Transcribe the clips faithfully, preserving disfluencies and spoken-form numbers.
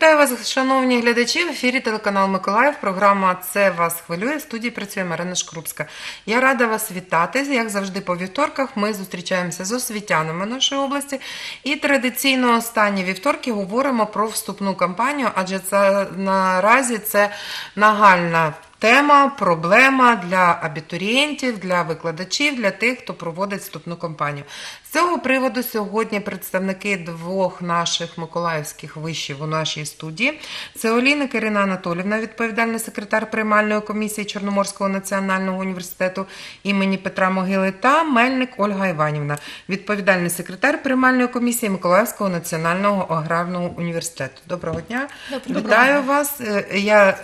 Вітаю вас, шановні глядачі, в ефірі телеканал «Миколаїв», програма «Це вас хвилює», в студії працює Марина Шкорубська. Я рада вас вітати, як завжди по вівторках ми зустрічаємося з освітянами нашої області і традиційно останні вівторки говоримо про вступну кампанію, адже це наразі це нагальна тема, проблема для абітурієнтів, для викладачів, для тих, хто проводить вступну кампанію. З цього приводу сьогодні представники двох наших миколаївських вишів у нашій студії. Це Олійник Ірина Анатолійовна, відповідальний секретар приймальної комісії Чорноморського національного університету імені Петра Могили та Мельник Ольга Іванівна, відповідальний секретар приймальної комісії Миколаївського національного аграрного університету. Доброго дня. Доброго Вітаю дня. вас. Я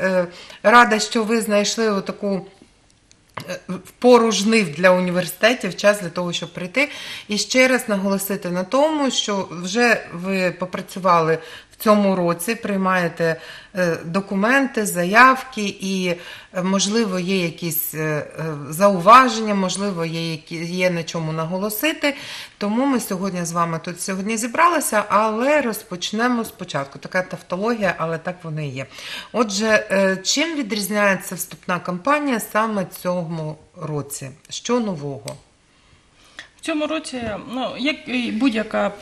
рада, що ви знайшли таку пору жнив для університетів, час для того, щоб прийти. І ще раз наголосити на тому, що вже ви попрацювали в цьому році, приймаєте документи, заявки і, можливо, є якісь зауваження, можливо, є, є на чому наголосити. Тому ми сьогодні з вами тут сьогодні зібралися, але розпочнемо спочатку. Така тавтологія, але так вона і є. Отже, чим відрізняється вступна кампанія саме цьому році? Що нового? В цьому році, ну, як і будь-яка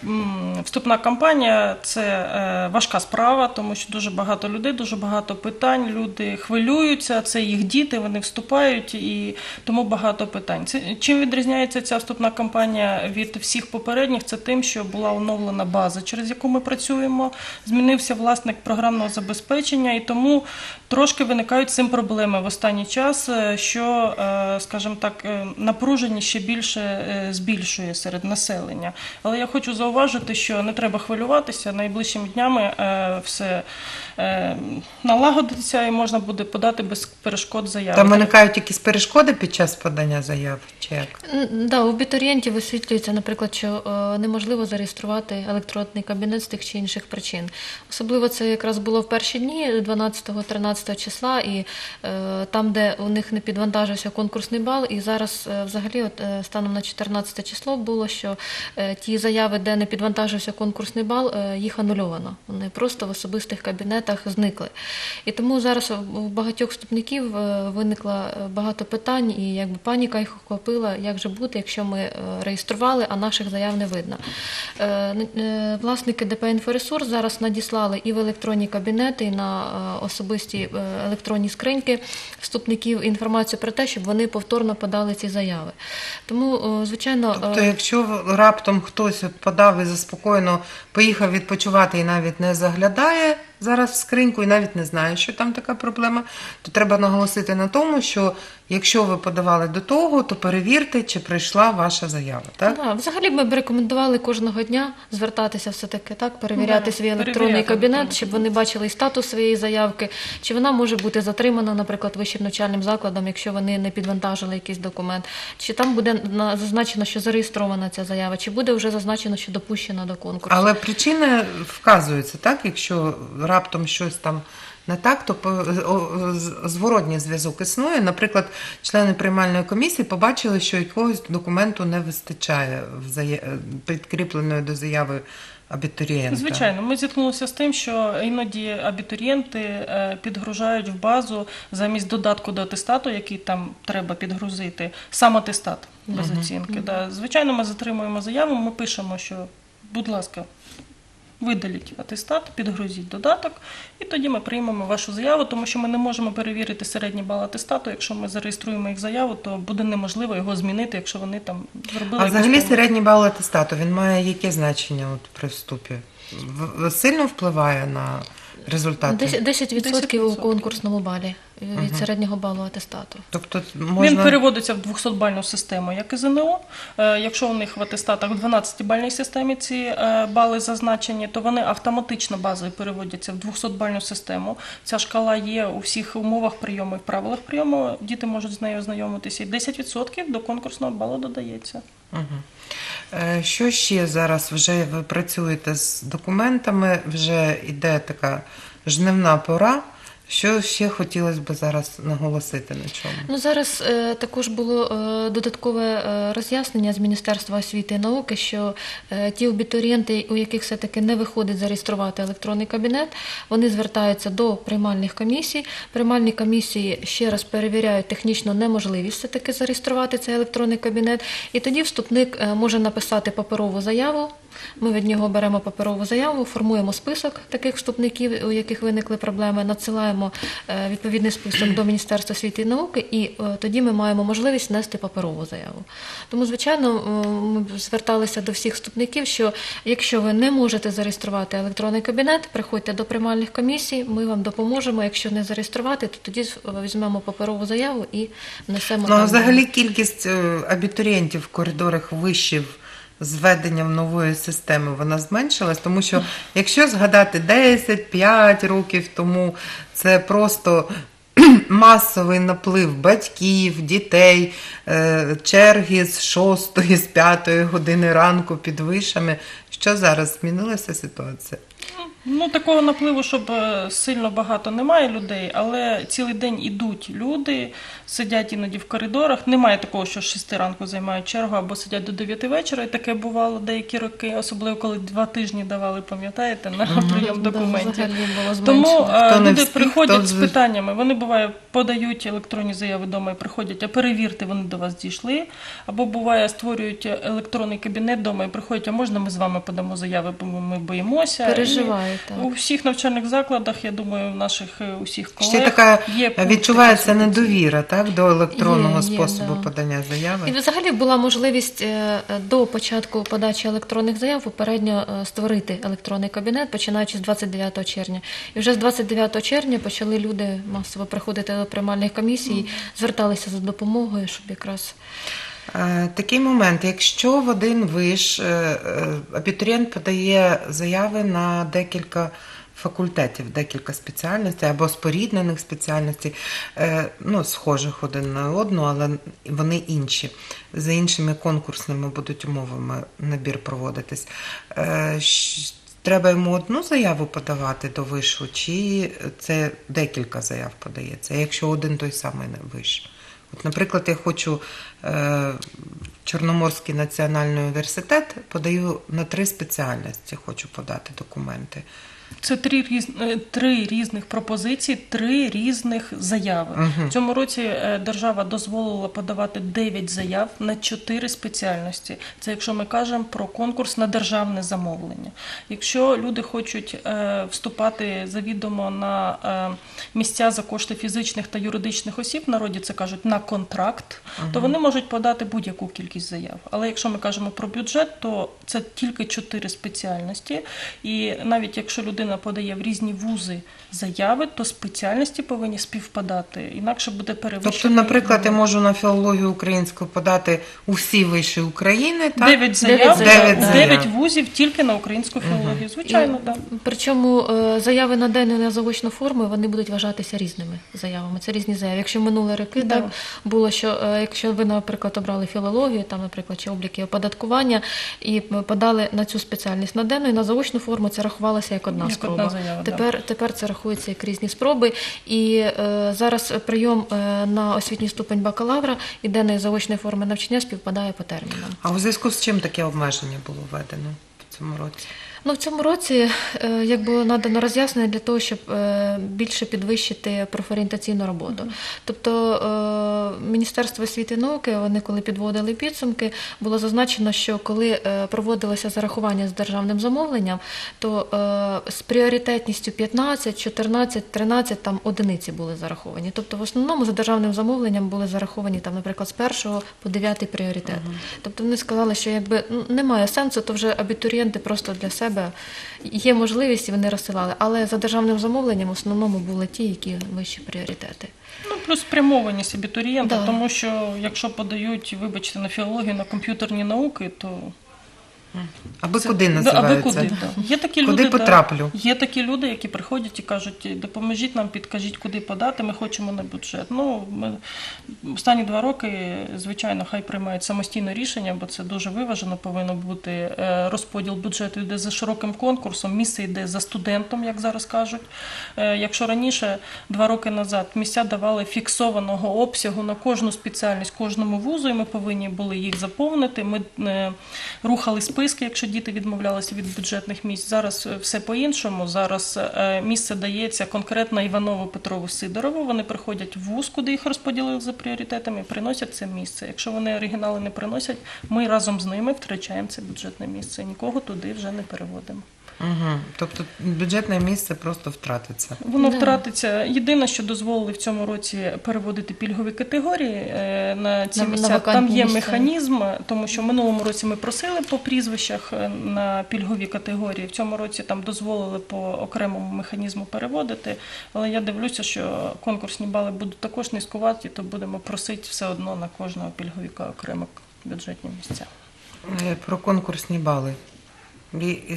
вступна кампанія, це е, важка справа, тому що дуже багато людей, дуже багато питань, люди хвилюються, це їх діти, вони вступають і тому багато питань. Це, чим відрізняється ця вступна кампанія від всіх попередніх, це тим, що була оновлена база, через яку ми працюємо, змінився власник програмного забезпечення і тому трошки виникають з цим проблеми в останній час, що, е, скажімо так, напруження ще більше збільшується. Більшує серед населення. Але я хочу зауважити, що не треба хвилюватися, найближчими днями е, все е, налагодиться і можна буде подати без перешкод заяви. Там виникають якісь перешкоди під час подання заяв? Чи як? Да, у абітурієнтів висвітлюється, наприклад, що е, неможливо зареєструвати електронний кабінет з тих чи інших причин. Особливо це якраз було в перші дні, дванадцятого-тринадцятого числа, і е, там, де у них не підвантажився конкурсний бал, і зараз е, взагалі от, е, станом на чотирнадцяте число було, що е, ті заяви, де не підвантажився конкурсний бал, е, їх анульовано. Вони просто в особистих кабінетах зникли. І тому зараз у багатьох вступників е, виникло багато питань і якби паніка їх охопила, як же бути, якщо ми е, реєстрували, а наших заяв не видно. Е, е, власники ДП «Інфоресурс» зараз надіслали і в електронні кабінети, і на е, особисті е, електронні скриньки вступників інформацію про те, щоб вони повторно подали ці заяви. Тому, е, звичайно, тобто, якщо раптом хтось подав і заспокоєно поїхав відпочивати і навіть не заглядає зараз в скриньку і навіть не знає, що там така проблема, то треба наголосити на тому, що якщо ви подавали до того, то перевірте, чи прийшла ваша заява. Так? Да, взагалі ми б рекомендували кожного дня звертатися все-таки, так, перевіряти свій електронний кабінет, щоб вони бачили і статус своєї заявки, чи вона може бути затримана, наприклад, вищим навчальним закладом, якщо вони не підвантажили якийсь документ, чи там буде зазначено, що зареєстрована ця заява, чи буде вже зазначено, що допущена до конкурсу. Але причини вказуються, так, якщо раптом щось там не так, то зворотній зв'язок існує. Наприклад, члени приймальної комісії побачили, що якогось документу не вистачає підкріпленої до заяви абітурієнта. Звичайно, ми зіткнулися з тим, що іноді абітурієнти підгружають в базу замість додатку до атестату, який там треба підгрузити, сам атестат без угу. оцінки. Угу. Звичайно, ми затримуємо заяву, ми пишемо, що, будь ласка, видаліть атестат, підгрузіть додаток, і тоді ми приймемо вашу заяву, тому що ми не можемо перевірити середній бал атестату. Якщо ми зареєструємо їх заяву, то буде неможливо його змінити, якщо вони там зробили... А взагалі середній бал атестату, він має яке значення от при вступі? Сильно впливає на результати? десять відсотків у конкурсному балі від угу. середнього балу атестату. Тобто можна... Він переводиться в двохсотбальну систему, як і ЗНО. Якщо у них в атестатах в дванадцятибальній системі ці бали зазначені, то вони автоматично базою переводяться в двохсотбальну систему. Ця шкала є у всіх умовах прийому і в правилах прийому. Діти можуть з нею ознайомитися. І десять відсотків до конкурсного балу додається. Угу. Що ще зараз? Вже ви працюєте з документами, вже йде така жнивна пора. Що ще хотілося б зараз наголосити на чому? Ну, зараз е, також було е, додаткове е, роз'яснення з Міністерства освіти і науки, що е, ті абітурієнти, у яких все-таки не виходить зареєструвати електронний кабінет, вони звертаються до приймальних комісій. Приймальні комісії ще раз перевіряють технічну неможливість все-таки зареєструвати цей електронний кабінет. І тоді вступник е, може написати паперову заяву. Ми від нього беремо паперову заяву, формуємо список таких вступників, у яких виникли проблеми, надсилаємо відповідний список до Міністерства освіти і науки, і тоді ми маємо можливість внести паперову заяву. Тому, звичайно, ми зверталися до всіх вступників, що якщо ви не можете зареєструвати електронний кабінет, приходьте до приймальних комісій, ми вам допоможемо. Якщо не зареєструвати, то тоді візьмемо паперову заяву і внесемо. Ну, взагалі кількість абітурієнтів в коридорах вишів з введенням нової системи вона зменшилась, тому що якщо згадати десять-п'ять років тому, це просто масовий наплив батьків, дітей, черги з шостої, з п'ятої години ранку під вишами. Що зараз? Змінилася ситуація? Ну, такого напливу, щоб сильно багато немає людей, але цілий день ідуть люди, сидять іноді в коридорах. Немає такого, що з шести ранку займають чергу або сидять до дев'яти вечора, і таке бувало деякі роки, особливо коли два тижні давали, пам'ятаєте, на прийом документів. Тому люди приходять з питаннями, вони буває подають електронні заяви вдома і приходять, а перевірте, вони до вас дійшли, або буває створюють електронний кабінет вдома і приходять, а можна ми з вами подамо заяви, бо ми боїмося. Переживають. Так. У всіх навчальних закладах, я думаю, у наших усіх колег ще така є відчувається пункти, недовіра, так, до електронного є, способу є, подання заяви. І взагалі була можливість до початку подачі електронних заяв попередньо створити електронний кабінет, починаючи з двадцять дев'ятого червня. І вже з двадцять дев'ятого червня почали люди масово приходити до приймальних комісій, mm. зверталися за допомогою, щоб якраз... Такий момент, якщо в один виш абітурієнт подає заяви на декілька факультетів, декілька спеціальностей або споріднених спеціальностей, ну, схожих один на одну, але вони інші, за іншими конкурсними будуть умовами набір проводитись, треба йому одну заяву подавати до вишу, чи це декілька заяв подається, якщо один той самий виш? От, наприклад, я хочу е, Чорноморський національний університет, подаю на три спеціальності, хочу подати документи. Це три, різ... три різних пропозиції, три різних заяви. Угу. В цьому році держава дозволила подавати дев'ять заяв на чотири спеціальності. Це якщо ми кажемо про конкурс на державне замовлення. Якщо люди хочуть е, вступати завідомо на е, місця за кошти фізичних та юридичних осіб, в народі це кажуть, на контракт, угу. то вони можуть подати будь-яку кількість заяв. Але якщо ми кажемо про бюджет, то це тільки чотири спеціальності. І навіть якщо людина подає в різні вузи заяви, то спеціальності повинні співпадати, інакше буде перевищено. Тобто, наприклад, я можу на філологію українську подати у всі виші України, так? дев'ять заяв, дев'ять вузів тільки на українську філологію, угу. звичайно, так. Да. Причому заяви на денну і на заочну форму, вони будуть вважатися різними заявами, це різні заяви. Якщо минулі роки да. так було, що якщо ви, наприклад, обрали філологію, там, наприклад, чи обліки оподаткування, і подали на цю спеціальність на денну і на заочну форму, це рахувалося як одна. Спроба. Заява, тепер, тепер це рахується як різні спроби. І е, зараз прийом е, на освітній ступень бакалавра і денної заочної форми навчання співпадає по термінам. А у зв'язку з чим таке обмеження було введено в цьому році? Ну, в цьому році, як було надано роз'яснення, для того, щоб більше підвищити профорієнтаційну роботу. Тобто Міністерство освіти і науки, вони коли підводили підсумки, було зазначено, що коли проводилося зарахування з державним замовленням, то з пріоритетністю п'ятнадцять, чотирнадцять, тринадцять там одиниці були зараховані. Тобто в основному за державним замовленням були зараховані, там, наприклад, з першого по дев'ятий пріоритет. Ага. Тобто вони сказали, що якби немає сенсу, то вже абітурієнти просто для себе є можливість, і вони розсилали. Але за державним замовленням в основному були ті, які вищі пріоритети. Ну, плюс спрямованість абітурієнта, да. тому що якщо подають, вибачте, на філологію, на комп'ютерні науки, то Аби це, куди називається? Аби куди, так. Є такі куди люди, потраплю? Так, є такі люди, які приходять і кажуть, допоможіть нам, підкажіть, куди подати, ми хочемо на бюджет. Ну, ми останні два роки, звичайно, хай приймають самостійне рішення, бо це дуже виважено повинно бути. Розподіл бюджету йде за широким конкурсом, місце йде за студентом, як зараз кажуть. Якщо раніше, два роки назад, місця давали фіксованого обсягу на кожну спеціальність, кожному вузу, і ми повинні були їх заповнити, ми рухали списки, якщо діти відмовлялися від бюджетних місць. Зараз все по-іншому. Зараз місце дається конкретно Іванову, Петрову, Сидорову. Вони приходять в вуз, куди їх розподілили за пріоритетами, і приносять це місце. Якщо вони оригінали не приносять, ми разом з ними втрачаємо це бюджетне місце. Нікого туди вже не переводимо. Угу. Тобто бюджетне місце просто втратиться? Воно да. втратиться. Єдине, що дозволили в цьому році переводити пільгові категорії на ці на, місця, на там є місця. Механізм, тому що в минулому році ми просили по прізвищах на пільгові категорії, в цьому році там дозволили по окремому механізму переводити, але я дивлюся, що конкурсні бали будуть також низькуваті, то будемо просити все одно на кожного пільговіка окремо бюджетні місця. Про конкурсні бали.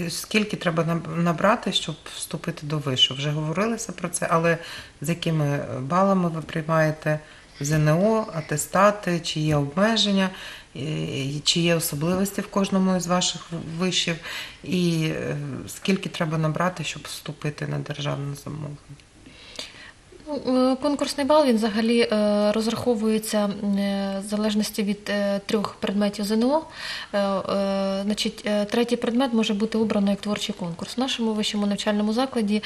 Скільки треба набрати, щоб вступити до вишу? Вже говорилися про це, але з якими балами ви приймаєте ЗНО, атестати, чи є обмеження, чи є особливості в кожному із ваших вишів, і скільки треба набрати, щоб вступити на державне замовлення? Конкурсний бал, він взагалі розраховується в залежності від трьох предметів ЗНО. Значить, третій предмет може бути обрано як творчий конкурс. В нашому вищому навчальному закладі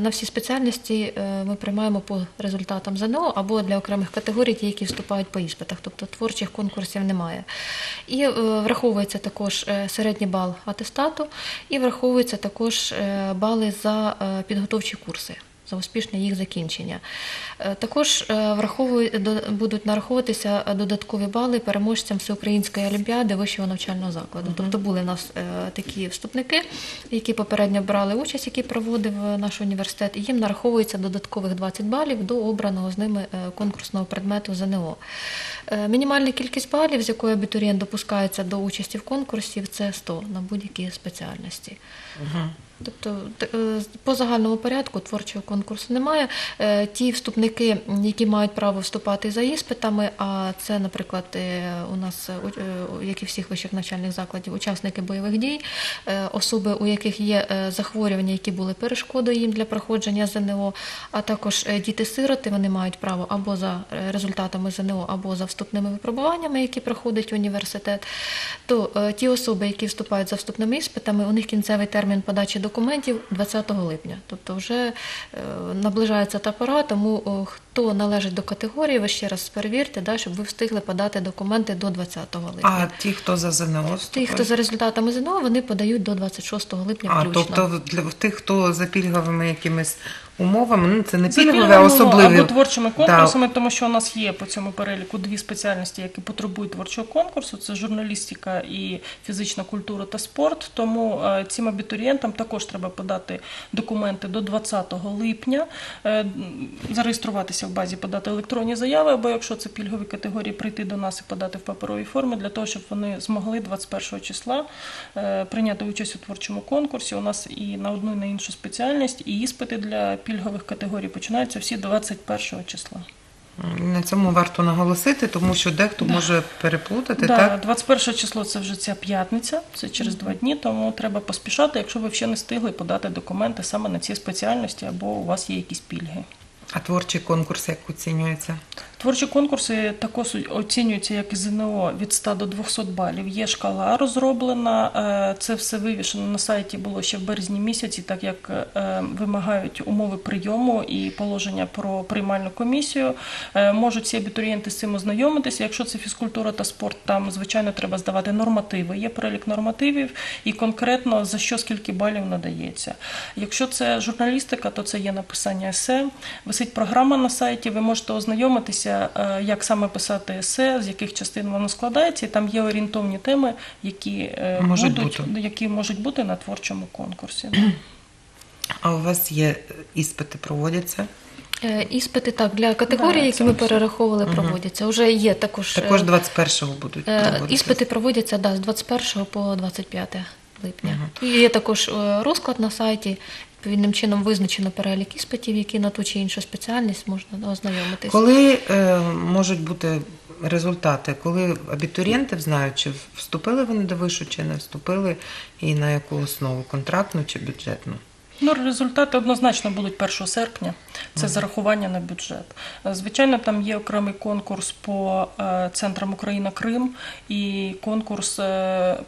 на всі спеціальності ми приймаємо по результатам ЗНО або для окремих категорій, ті, які вступають по іспитах, тобто творчих конкурсів немає. І враховується також середній бал атестату і враховуються також бали за підготовчі курси, за успішне їх закінчення. Також будуть нараховуватися додаткові бали переможцям Всеукраїнської олімпіади вищого навчального закладу. Тобто були в нас такі вступники, які попередньо брали участь, які проводив наш університет, і їм нараховується додаткових двадцять балів до обраного з ними конкурсного предмету ЗНО. Мінімальна кількість балів, з якої абітурієнт допускається до участі в конкурсі, це сто на будь-які спеціальності. Угу. Тобто по загальному порядку творчого конкурсу немає. Ті вступники, які мають право вступати за іспитами, а це, наприклад, у нас, як і всіх вищих навчальних закладів, учасники бойових дій, особи, у яких є захворювання, які були перешкодою їм для проходження ЗНО, а також діти-сироти, вони мають право або за результатами ЗНО, або за вступними випробуваннями, які проходить університет. То ті особи, які вступають за вступними іспитами, у них кінцевий термін подачі до документів двадцятого липня, тобто вже наближається та пора, тому хто належить до категорії, ви ще раз перевірте, да, щоб ви встигли подати документи до двадцятого липня. А ті, хто за ЗНО вступають? Ті, хто за результатами ЗНО, вони подають до двадцять шостого липня включно. А, тобто для тих, хто за пільговими якимись умовами, ну, це не пільгове, а особливі. Або творчими конкурсами, да. Тому що у нас є по цьому переліку дві спеціальності, які потребують творчого конкурсу, це журналістика і фізична культура та спорт, тому цим абітурієнтам також треба подати документи до двадцятого липня, зареєструватися в базі, подати електронні заяви, або якщо це пільгові категорії, прийти до нас і подати в паперовій формі, для того, щоб вони змогли двадцять першого числа прийняти участь у творчому конкурсі. У нас і на одну, і на іншу спеціальність, і іспити для пільгових категорій починаються всі двадцять першого числа. На цьому варто наголосити, тому що дехто да. може переплутати, да, так? двадцять перше число – це вже ця п'ятниця, це через два дні, тому треба поспішати, якщо ви ще не встигли подати документи саме на ці спеціальності, або у вас є якісь пільги. А творчий конкурс як оцінюється? Творчі конкурси також оцінюються, як і ЗНО, від ста до двохсот балів. Є шкала розроблена, це все вивішено на сайті було ще в березні місяці, так як вимагають умови прийому і положення про приймальну комісію. Можуть всі абітурієнти з цим ознайомитися. Якщо це фізкультура та спорт, там, звичайно, треба здавати нормативи. Є перелік нормативів і конкретно за що скільки балів надається. Якщо це журналістика, то це є написання есе. Висить програма на сайті, ви можете ознайомитися, як саме писати есе, з яких частин воно складається, і там є орієнтовні теми, які можуть будуть, бути, які можуть бути на творчому конкурсі. А у вас є іспити, проводяться? Іспити, так, для категорії, да, які ми перераховували, угу. проводяться. Уже є також... Також двадцять першого будуть проводитися. Іспити проводяться, да, з двадцять першого по двадцять п'яте липня. Угу. І є також розклад на сайті. Відповідним чином визначено перелік іспитів, які на ту чи іншу спеціальність можна ознайомитися. Коли е, можуть бути результати? Коли абітурієнти знають, чи вступили вони до вишу, чи не вступили, і на яку основу – контрактну чи бюджетну? Ну, результати однозначно будуть першого серпня, це зарахування на бюджет. Звичайно, там є окремий конкурс по центрам Україна-Крим і конкурс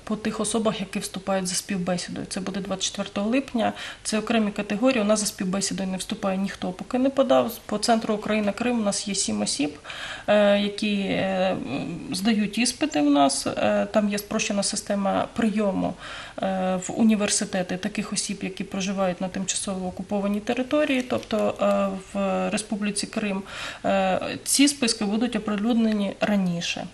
по тих особах, які вступають за співбесідою. Це буде двадцять четвертого липня, це окремі категорії, у нас за співбесідою не вступає ніхто, поки не подав. По центру Україна-Крим у нас є сім осіб, які здають іспити у нас, там є спрощена система прийому в університети таких осіб, які проживають на тимчасово окупованій території, тобто в Республіці Крим. Ці списки будуть оприлюднені раніше.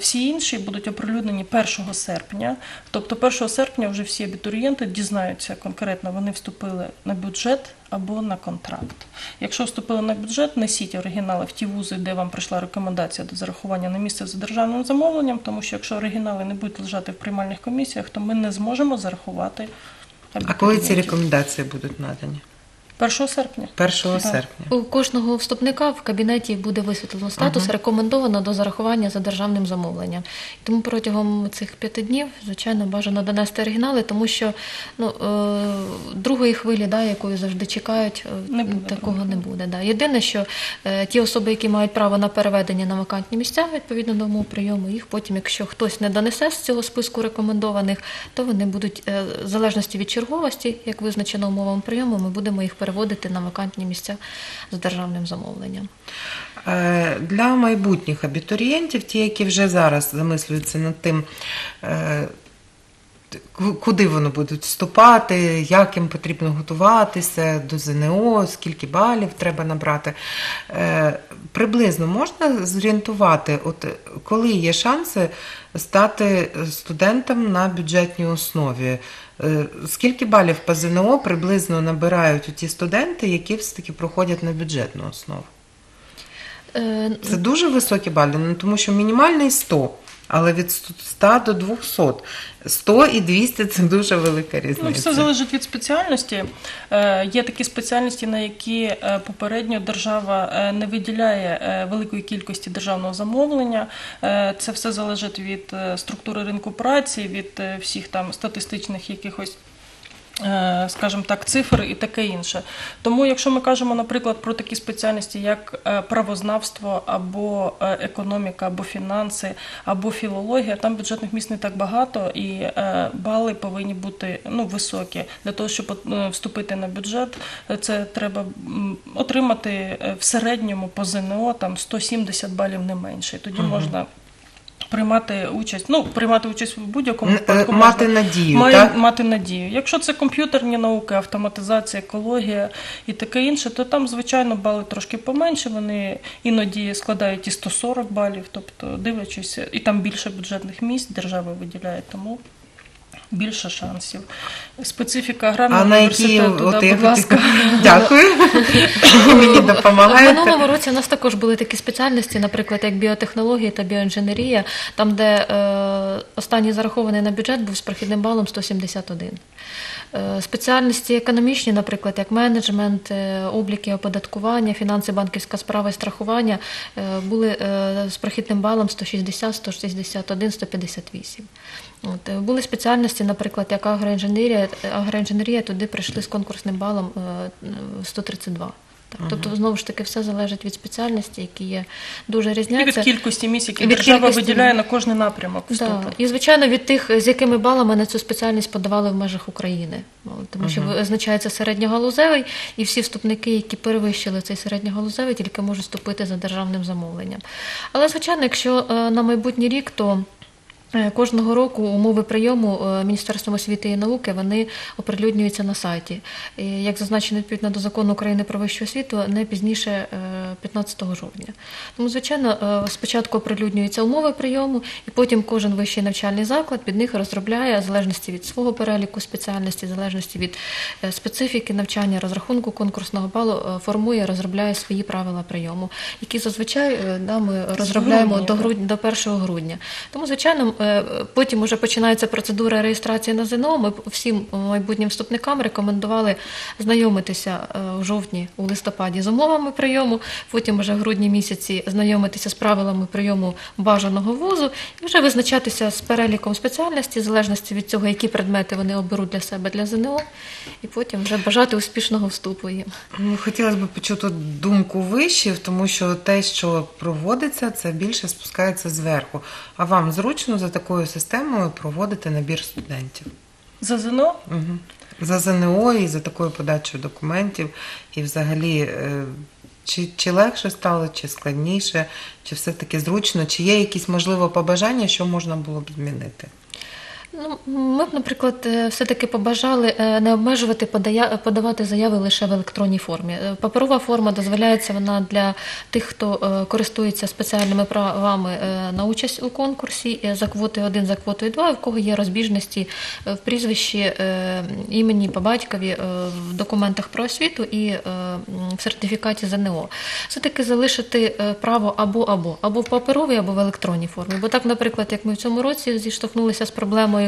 Всі інші будуть оприлюднені першого серпня, тобто першого серпня вже всі абітурієнти дізнаються конкретно, вони вступили на бюджет або на контракт. Якщо вступили на бюджет, несіть оригінали в ті вузи, де вам прийшла рекомендація до зарахування на місце за державним замовленням, тому що якщо оригінали не будуть лежати в приймальних комісіях, то ми не зможемо зарахувати. А коли ці рекомендації будуть надані? першого серпня. першого серпня. У кожного вступника в кабінеті буде висвітлено статус, угу. рекомендовано до зарахування за державним замовленням. Тому протягом цих п'яти днів, звичайно, бажано донести оригінали, тому що ну, другої хвилі, да, якої завжди чекають, не буде, такого не буде. Да. Єдине, що ті особи, які мають право на переведення на вакантні місця, відповідно до умов прийому, їх потім, якщо хтось не донесе з цього списку рекомендованих, то вони будуть, в залежності від черговості, як визначено умовами прийому, ми будемо їх переведені. переводити на вакантні місця з державним замовленням. Для майбутніх абітурієнтів, ті, які вже зараз замислюються над тим, куди вони будуть вступати, як їм потрібно готуватися до ЗНО, скільки балів треба набрати, приблизно можна зорієнтувати, от коли є шанси стати студентом на бюджетній основі? Скільки балів по ЗНО приблизно набирають ті студенти, які все-таки проходять на бюджетну основу? Це дуже високі бали, тому що мінімальний сто. Але від ста до двохсот. сто і двісті – це дуже велика різниця. Ну, все залежить від спеціальності. Є такі спеціальності, на які попередньо держава не виділяє великої кількості державного замовлення. Це все залежить від структури ринку праці, від всіх там статистичних якихось, скажімо так, цифри і таке інше. Тому, якщо ми кажемо, наприклад, про такі спеціальності, як правознавство, або економіка, або фінанси, або філологія, там бюджетних місць не так багато, і бали повинні бути ну, високі. Для того, щоб вступити на бюджет, це треба отримати в середньому по ЗНО там, сто сімдесят балів не менше. Тоді угу. можна... приймати участь, ну, приймати участь в будь-якому випадку. Мати можна. надію, Має, так? Мати надію. Якщо це комп'ютерні науки, автоматизація, екологія і таке інше, то там, звичайно, бали трошки поменше, вони іноді складають і сто сорок балів, тобто, дивлячись, і там більше бюджетних місць держава виділяє, тому більше шансів. Специфіка аграрного університету, туди, будь ласка. Дякую, мені допомагаєте. В минулому році у нас також були такі спеціальності, наприклад, як біотехнології та біоінженерія, там, де е, останній зарахований на бюджет був з прохідним балом сто сімдесят один. Е, спеціальності економічні, наприклад, як менеджмент, е, обліки, оподаткування, фінанси, банківська справа і страхування, е, були е, з прохідним балом сто шістдесят, сто шістдесят один, сто п'ятдесят вісім. От, були спеціальності, наприклад, як агроінженерія, агроінженерія туди прийшли з конкурсним балом сто тридцять два. Так, угу. Тобто, знову ж таки, все залежить від спеціальності, які є дуже різняться. І від кількості місць, які держава кількості... виділяє на кожний напрямок вступу. Да. І, звичайно, від тих, з якими балами на цю спеціальність подавали в межах України. Тому угу. що визначається середньогалузевий, і всі вступники, які перевищили цей середньогалузевий, тільки можуть вступити за державним замовленням. Але, звичайно, якщо на майбутній рік, то... Кожного року умови прийому Міністерством освіти і науки, вони оприлюднюються на сайті. Як зазначено відповідно до закону України про вищу освіту, не пізніше п'ятнадцятого жовтня. Тому, звичайно, спочатку оприлюднюються умови прийому, і потім кожен вищий навчальний заклад під них розробляє, в залежності від свого переліку спеціальності, в залежності від специфіки навчання, розрахунку конкурсного балу, формує, розробляє свої правила прийому, які зазвичай да, ми розробляємо до, груд... до першого грудня. Тому, звичайно, потім вже починається процедура реєстрації на ЗНО. Ми всім майбутнім вступникам рекомендували знайомитися у жовтні, у листопаді з умовами прийому, потім вже в грудні місяці знайомитися з правилами прийому бажаного вузу і вже визначатися з переліком спеціальності, в залежності від цього, які предмети вони оберуть для себе, для ЗНО, і потім вже бажати успішного вступу їм. Хотілося б почути думку вишів, тому що те, що проводиться, це більше спускається зверху. А вам зручно за такою системою проводити набір студентів? За ЗНО? Угу. За ЗНО і за такою подачою документів, і взагалі, чи, чи легше стало, чи складніше, чи все-таки зручно, чи є якісь, можливо, побажання, що можна було б змінити? Ми б, наприклад, все-таки побажали не обмежувати подавати заяви лише в електронній формі. Паперова форма дозволяється вона для тих, хто користується спеціальними правами на участь у конкурсі за квотою один, за квотою два, в кого є розбіжності в прізвищі, імені, по батькові, в документах про освіту і в сертифікаті ЗНО. Все-таки залишити право або-або, або в паперовій, або в електронній формі. Бо так, наприклад, як ми в цьому році зіштовхнулися з проблемою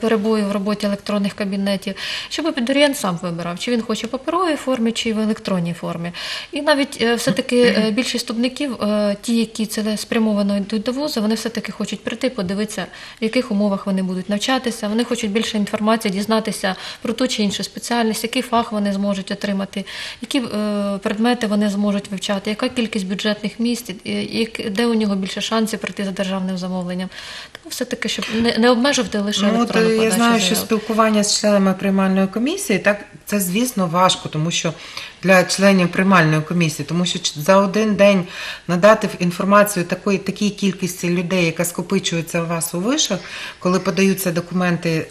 перебою в роботі електронних кабінетів, щоб абітурієнт сам вибирав, чи він хоче в паперовій формі, чи в електронній формі. І навіть все-таки більшість вступників, ті, які це спрямовано йдуть до вузу, вони все-таки хочуть прийти, подивитися, в яких умовах вони будуть навчатися, вони хочуть більше інформації, дізнатися про ту чи іншу спеціальність, який фах вони зможуть отримати, які предмети вони зможуть вивчати, яка кількість бюджетних місць, де у нього більше шансів прийти за державним замовленням. Тому все-таки, щоб не обмежувати. Ну, то, я знаю, що спілкування з членами приймальної комісії, так, це, звісно, важко, тому що для членів приймальної комісії, тому що за один день надати інформацію такої, такій кількості людей, яка скопичується у вас у вишах, коли подаються документи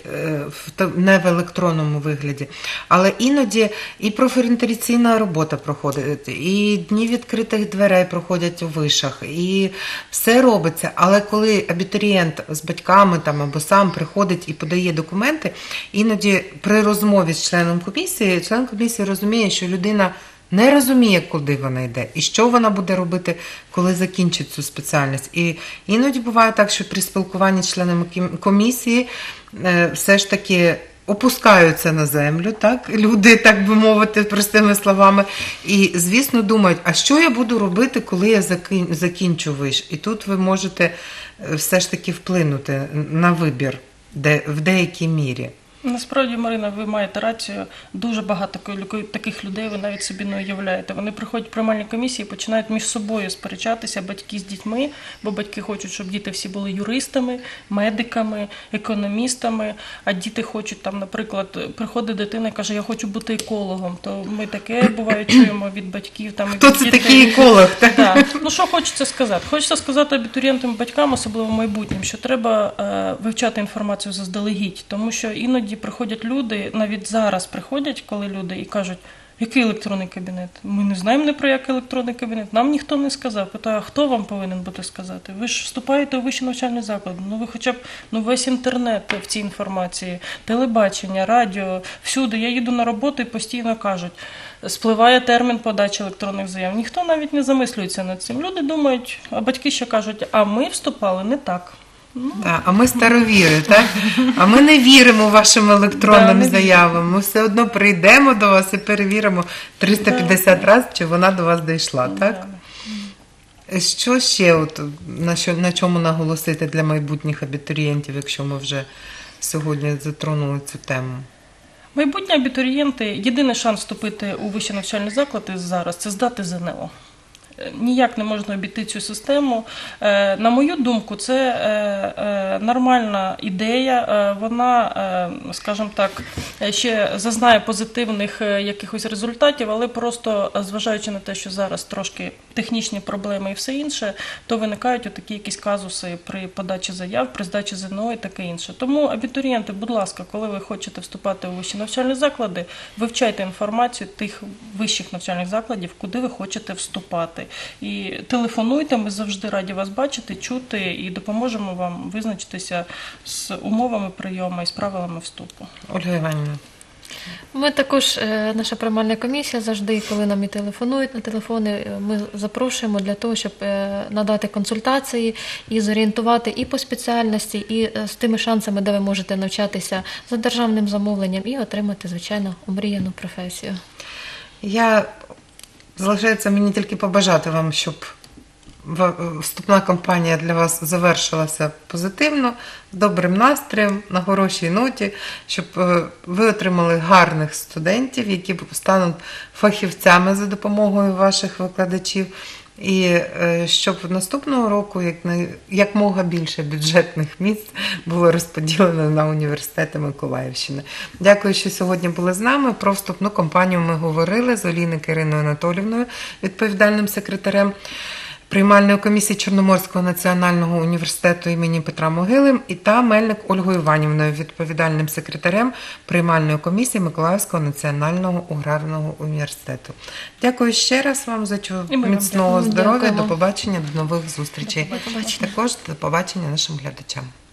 не в електронному вигляді, але іноді і профорієнтаційна робота проходить, і дні відкритих дверей проходять у вишах, і все робиться, але коли абітурієнт з батьками там, або сам приходить і подає документи, іноді при розмові з членом комісії, член комісії розуміє, що людина не розуміє, куди вона йде і що вона буде робити, коли закінчить цю спеціальність. І іноді буває так, що при спілкуванні з членами комісії все ж таки опускаються на землю, так, люди, так би мовити, простими словами, і, звісно, думають, а що я буду робити, коли я закінчу виш? І тут ви можете все ж таки вплинути на вибір в деякій мірі. Насправді, Марина, ви маєте рацію, дуже багато таких людей ви навіть собі не уявляєте. Вони приходять в приймальні комісії і починають між собою сперечатися, батьки з дітьми, бо батьки хочуть, щоб діти всі були юристами, медиками, економістами, а діти хочуть, там, наприклад, приходить дитина і каже, я хочу бути екологом, то ми таке, буває, чуємо від батьків. Там, хто від це дітей. Такий еколог? Да. Ну, що хочеться сказати? Хочеться сказати абітурієнтам і батькам, особливо майбутнім, що треба е, вивчати інформацію заздалегідь, тому що іноді приходять люди, навіть зараз приходять, коли люди і кажуть, який електронний кабінет? Ми не знаємо ні про який електронний кабінет, нам ніхто не сказав. Питаю, хто вам повинен буде сказати? Ви ж вступаєте у вищий навчальний заклад, ну ви хоча б ну, весь інтернет в цій інформації, телебачення, радіо, всюди. Я їду на роботу і постійно кажуть, спливає термін подачі електронних заяв. Ніхто навіть не замислюється над цим. Люди думають, а батьки ще кажуть, а ми вступали не так. Так, а ми старовіри, так? А ми не віримо вашим електронним да, заявам. Ми все одно прийдемо до вас і перевіримо триста п'ятдесят да, разів, чи вона до вас дійшла, так? Да. Що ще, от, на, що, на чому наголосити для майбутніх абітурієнтів, якщо ми вже сьогодні затронули цю тему? Майбутні абітурієнти, єдиний шанс вступити у вищий навчальний заклад зараз – це здати ЗНО. ніяк не можна обійти цю систему. На мою думку, це нормальна ідея, вона, скажімо так, ще зазнає позитивних якихось результатів, але просто, зважаючи на те, що зараз трошки технічні проблеми і все інше, то виникають отакі якісь казуси при подачі заяв, при здачі ЗНО і таке інше. Тому абітурієнти, будь ласка, коли ви хочете вступати у вищі навчальні заклади, вивчайте інформацію тих вищих навчальних закладів, куди ви хочете вступати. І телефонуйте, ми завжди раді вас бачити, чути і допоможемо вам визначитися з умовами прийому і з правилами вступу. Ольга Іванівна. Ми також, наша приймальна комісія, завжди, коли нам і телефонують на телефони, ми запрошуємо для того, щоб надати консультації і зорієнтувати і по спеціальності, і з тими шансами, де ви можете навчатися за державним замовленням і отримати, звичайно, омріяну професію. Я... Залишається мені тільки побажати вам, щоб вступна кампанія для вас завершилася позитивно, добрим настроєм, на хорошій ноті, щоб ви отримали гарних студентів, які стануть фахівцями за допомогою ваших викладачів, і щоб наступного року якомога більше бюджетних місць було розподілено на університети Миколаївщини. Дякую, що сьогодні були з нами. Про вступну кампанію ми говорили з Олійник Іриною Анатолійовною, відповідальним секретарем приймальної комісії Чорноморського національного університету імені Петра Могили, і та Мельник Ольгою Іванівною, відповідальним секретарем приймальної комісії Миколаївського національного аграрного університету. Дякую ще раз вам за цю міцного здоров'я. До побачення, до нових зустрічей. Також до побачення нашим глядачам.